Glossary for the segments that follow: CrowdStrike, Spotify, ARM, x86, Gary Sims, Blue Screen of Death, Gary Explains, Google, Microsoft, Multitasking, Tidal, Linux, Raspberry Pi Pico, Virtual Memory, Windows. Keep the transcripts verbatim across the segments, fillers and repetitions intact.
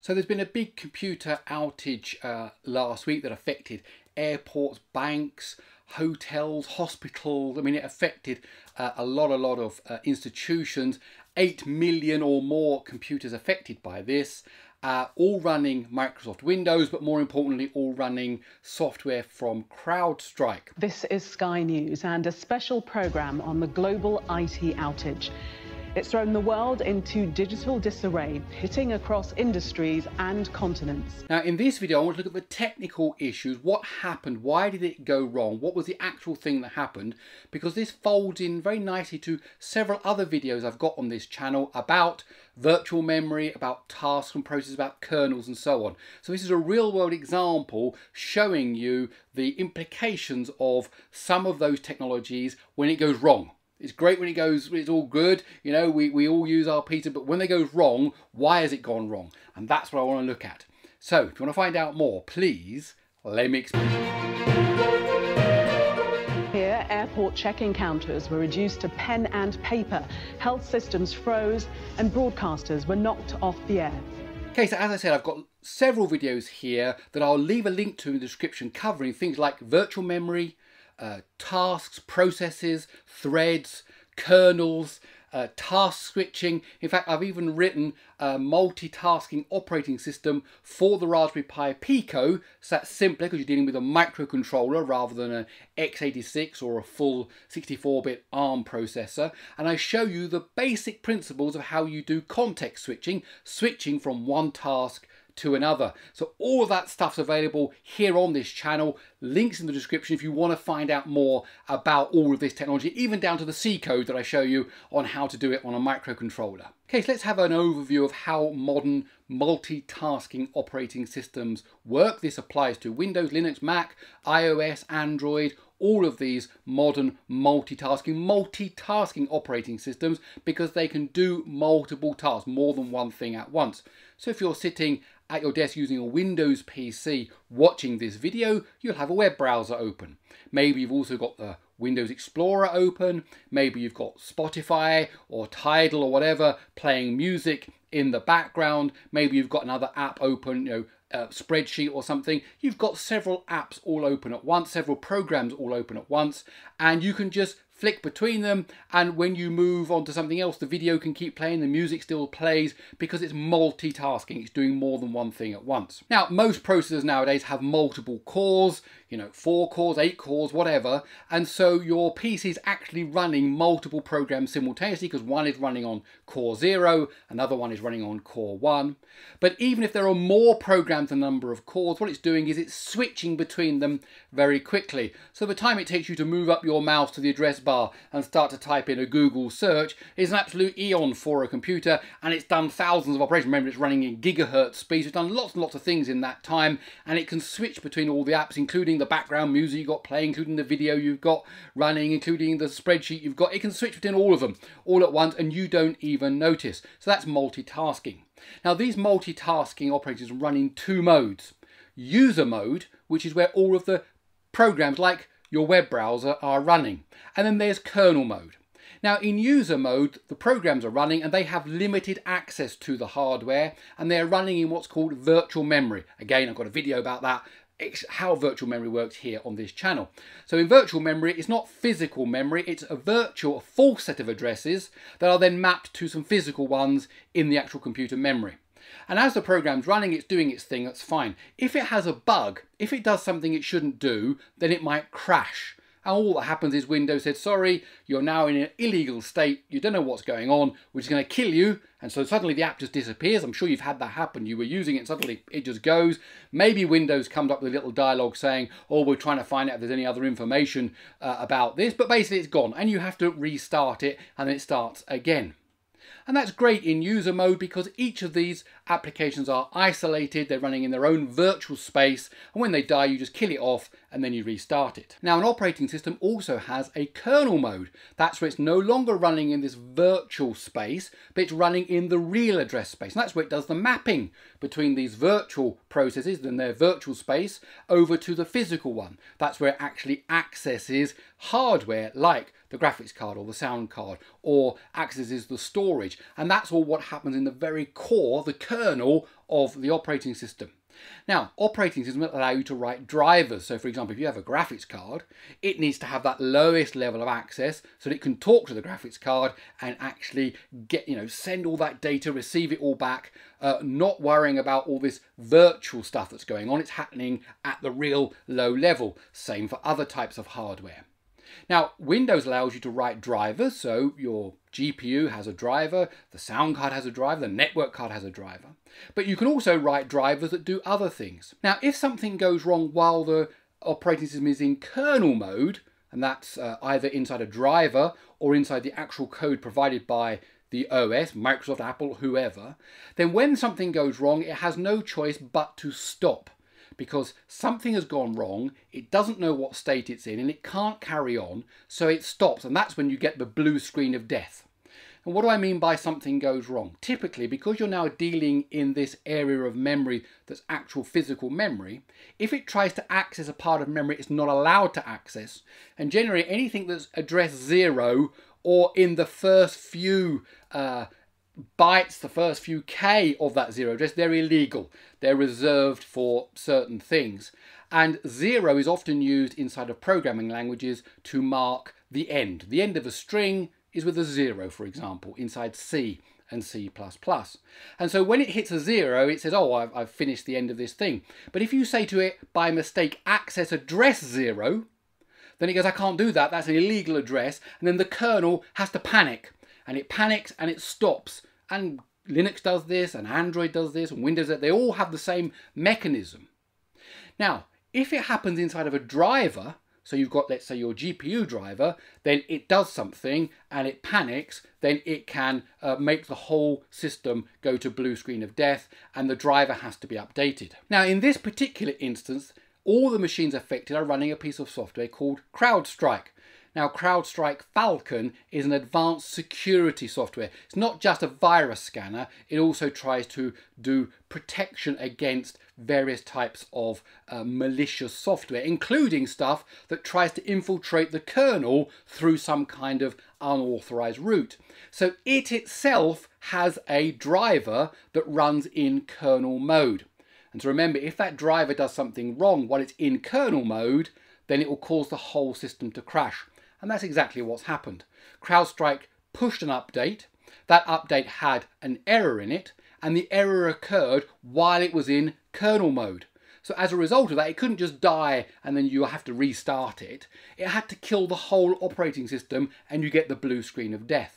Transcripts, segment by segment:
So there's been a big computer outage uh, last week that affected airports, banks, hotels, hospitals. I mean, it affected uh, a lot, a lot of uh, institutions. eight million or more computers affected by this, uh, all running Microsoft Windows, but more importantly, all running software from CrowdStrike. This is Sky News and a special programme on the global I T outage. It's thrown the world into digital disarray, hitting across industries and continents. Now, in this video, I want to look at the technical issues. What happened? Why did it go wrong? What was the actual thing that happened? Because this folds in very nicely to several other videos I've got on this channel about virtual memory, about tasks and processes, about kernels and so on. So this is a real-world example showing you the implications of some of those technologies when it goes wrong. It's great when it goes, it's all good, you know, we, we all use our Peter, but when they go wrong, why has it gone wrong? And that's what I want to look at. So, if you want to find out more, please, let me explain. Here, airport check-in counters were reduced to pen and paper, health systems froze, and broadcasters were knocked off the air. Okay, so as I said, I've got several videos here that I'll leave a link to in the description covering things like virtual memory, Uh, tasks, processes, threads, kernels, uh, task switching. In fact, I've even written a multitasking operating system for the Raspberry Pi Pico, so that's simpler because you're dealing with a microcontroller rather than an x eighty-six or a full sixty-four bit ARM processor. And I show you the basic principles of how you do context switching, switching from one task to another. So all of that stuff's available here on this channel, links in the description if you want to find out more about all of this technology, even down to the C code that I show you on how to do it on a microcontroller. Okay, so let's have an overview of how modern multitasking operating systems work. This applies to Windows, Linux, Mac, iOS, Android, all of these modern multitasking, multitasking operating systems, because they can do multiple tasks, more than one thing at once. So if you're sitting at your desk using a Windows P C watching this video, you'll have a web browser open. Maybe you've also got the Windows Explorer open, maybe you've got Spotify or Tidal or whatever playing music in the background, maybe you've got another app open, you know, a spreadsheet or something. You've got several apps all open at once, several programs all open at once, and you can just flick between them, and when you move on to something else, the video can keep playing, the music still plays, because it's multitasking, it's doing more than one thing at once. Now, most processors nowadays have multiple cores, you know, four cores, eight cores, whatever, and so your P C is actually running multiple programs simultaneously, because one is running on core zero, another one is running on core one. But even if there are more programs than the number of cores, what it's doing is it's switching between them very quickly. So the time it takes you to move up your mouse to the address bar and start to type in a Google search is an absolute eon for a computer, and it's done thousands of operations. Remember, it's running in gigahertz speeds. It's done lots and lots of things in that time, and it can switch between all the apps, including the background music you've got playing, including the video you've got running, including the spreadsheet you've got. It can switch between all of them all at once, and you don't even notice. So that's multitasking. Now, these multitasking operators run in two modes. User mode, which is where all of the programs like your web browser are running. And then there's kernel mode. Now, in user mode, the programs are running and they have limited access to the hardware, and they're running in what's called virtual memory. Again, I've got a video about that, how virtual memory works, here on this channel. So in virtual memory, it's not physical memory, it's a virtual, a false set of addresses that are then mapped to some physical ones in the actual computer memory. And as the program's running, it's doing its thing, that's fine. If it has a bug, if it does something it shouldn't do, then it might crash. And all that happens is Windows said, sorry, you're now in an illegal state, you don't know what's going on, which is going to kill you. And so suddenly the app just disappears. I'm sure you've had that happen. You were using it and suddenly it just goes. Maybe Windows comes up with a little dialogue saying, oh, we're trying to find out if there's any other information uh, about this. But basically it's gone and you have to restart it, and then it starts again. And that's great in user mode because each of these applications are isolated, they're running in their own virtual space, and when they die you just kill it off and then you restart it. Now, an operating system also has a kernel mode. That's where it's no longer running in this virtual space, but it's running in the real address space. And that's where it does the mapping between these virtual processes and their virtual space over to the physical one. That's where it actually accesses hardware like the graphics card or the sound card, or accesses the storage. And that's all what happens in the very core, the kernel of the operating system. Now, operating systems allow you to write drivers. So, for example, if you have a graphics card, it needs to have that lowest level of access so that it can talk to the graphics card and actually get, you know, send all that data, receive it all back, uh, not worrying about all this virtual stuff that's going on. It's happening at the real low level. Same for other types of hardware. Now, Windows allows you to write drivers. So your G P U has a driver, the sound card has a driver, the network card has a driver. But you can also write drivers that do other things. Now, if something goes wrong while the operating system is in kernel mode, and that's uh, either inside a driver or inside the actual code provided by the O S, Microsoft, Apple, whoever, then when something goes wrong, it has no choice but to stop. Because something has gone wrong, it doesn't know what state it's in and it can't carry on, so it stops, and that's when you get the blue screen of death. And what do I mean by something goes wrong? Typically, because you're now dealing in this area of memory that's actual physical memory, if it tries to access a part of memory it's not allowed to access, and generally anything that's address zero or in the first few uh, bytes, the first few K of that zero address, they're illegal. They're reserved for certain things. And zero is often used inside of programming languages to mark the end. The end of a string is with a zero, for example, inside C and C plus plus. And so when it hits a zero, it says, oh, I've, I've finished the end of this thing. But if you say to it, by mistake, access address zero, then it goes, I can't do that. That's an illegal address. And then the kernel has to panic. And it panics and it stops. And Linux does this, and Android does this, and Windows, they all have the same mechanism. Now, if it happens inside of a driver, so you've got, let's say, your G P U driver, then it does something and it panics, then it can uh, make the whole system go to blue screen of death, and the driver has to be updated. Now, in this particular instance, all the machines affected are running a piece of software called CrowdStrike. Now, CrowdStrike Falcon is an advanced security software. It's not just a virus scanner. It also tries to do protection against various types of uh, malicious software, including stuff that tries to infiltrate the kernel through some kind of unauthorized route. So it itself has a driver that runs in kernel mode. And so remember, if that driver does something wrong while it's in kernel mode, then it will cause the whole system to crash. And that's exactly what's happened. CrowdStrike pushed an update. That update had an error in it, and the error occurred while it was in kernel mode. So as a result of that, it couldn't just die and then you have to restart it. It had to kill the whole operating system, and you get the blue screen of death.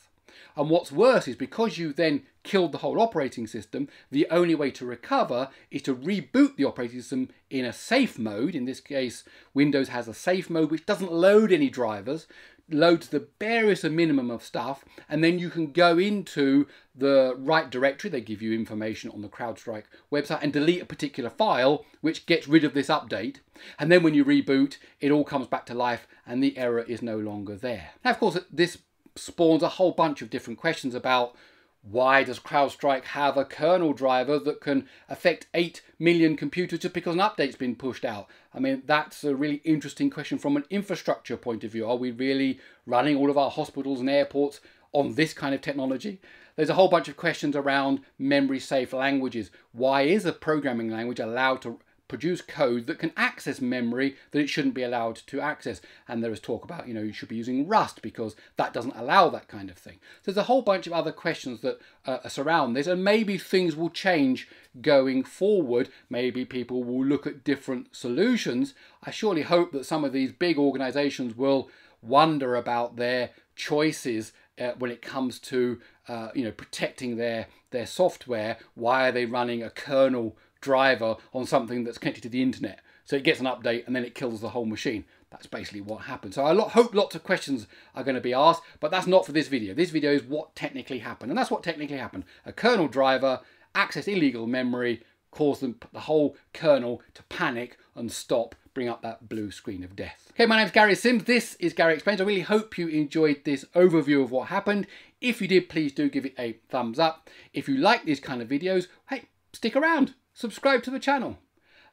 And what's worse is because you then killed the whole operating system, the only way to recover is to reboot the operating system in a safe mode. In this case, Windows has a safe mode which doesn't load any drivers, loads the barest minimum of stuff, and then you can go into the right directory. They give you information on the CrowdStrike website and delete a particular file which gets rid of this update. And then when you reboot, it all comes back to life and the error is no longer there. Now, of course, this spawns a whole bunch of different questions about why does CrowdStrike have a kernel driver that can affect eight million computers just because an update's been pushed out? I mean, that's a really interesting question from an infrastructure point of view. Are we really running all of our hospitals and airports on this kind of technology? There's a whole bunch of questions around memory-safe languages. Why is a programming language allowed to produce code that can access memory that it shouldn't be allowed to access? And there is talk about, you know, you should be using Rust because that doesn't allow that kind of thing. So there's a whole bunch of other questions that uh, surround this, and maybe things will change going forward. Maybe people will look at different solutions. I surely hope that some of these big organizations will wonder about their choices uh, when it comes to, uh, you know, protecting their, their software. Why are they running a kernel driver on something that's connected to the internet? So it gets an update and then it kills the whole machine. That's basically what happened. So I lo- hope lots of questions are going to be asked, but that's not for this video. This video is what technically happened. And that's what technically happened. A kernel driver accessed illegal memory, caused them, the whole kernel to panic and stop, bring up that blue screen of death. Okay, my name's Gary Sims. This is Gary Explains. I really hope you enjoyed this overview of what happened. If you did, please do give it a thumbs up. If you like these kind of videos, hey, stick around. Subscribe to the channel.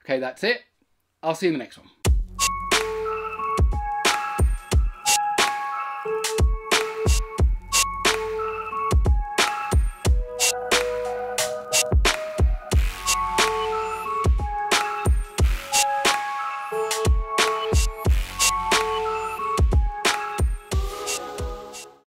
Okay, that's it. I'll see you in the next one.